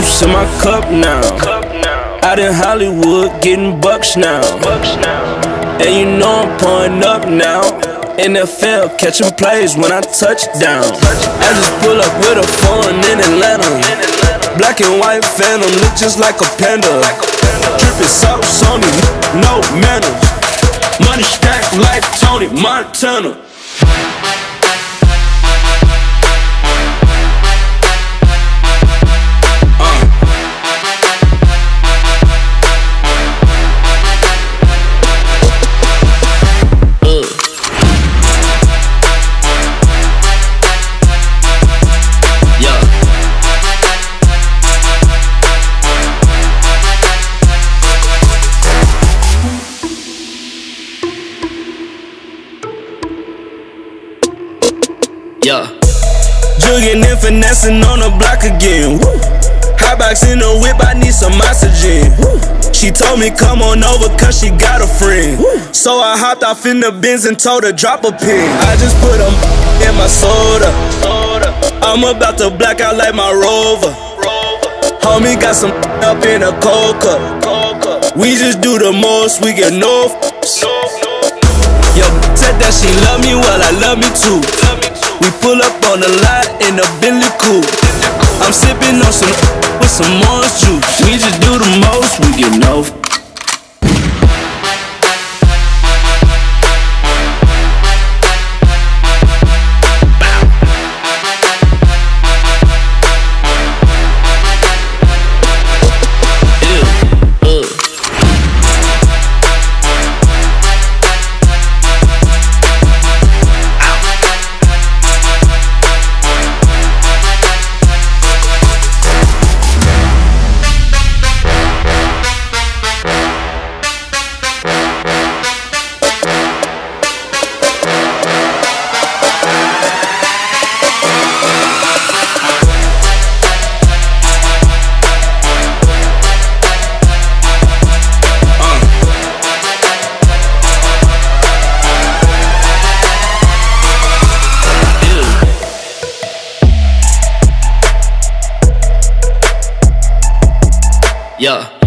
juice in my cup now. Out in Hollywood getting bucks now. And you know I'm pouring up now. NFL catching plays when I touch down. I just pull up with a foreign in Atlanta. Black and white phantom, look just like a panda. Drippin' sauce on me, no manners. Money stacked like Tony Montana. Yeah. Jugging and finessing on the block again. Woo. Hot box in the whip, I need some oxygen. Woo. She told me come on over cause she got a friend. Woo. So I hopped off in the Benz and told her drop a pin. I just put them in my soda. I'm about to black out like my Rover. Homie got some up in a coca. We just do the most, we get no f***s. Yo, said that she love me, well I love me too. We pull up on the lot in a Bentley coupe. I'm sipping on some with some orange juice. We just do the most, we get no. Yeah.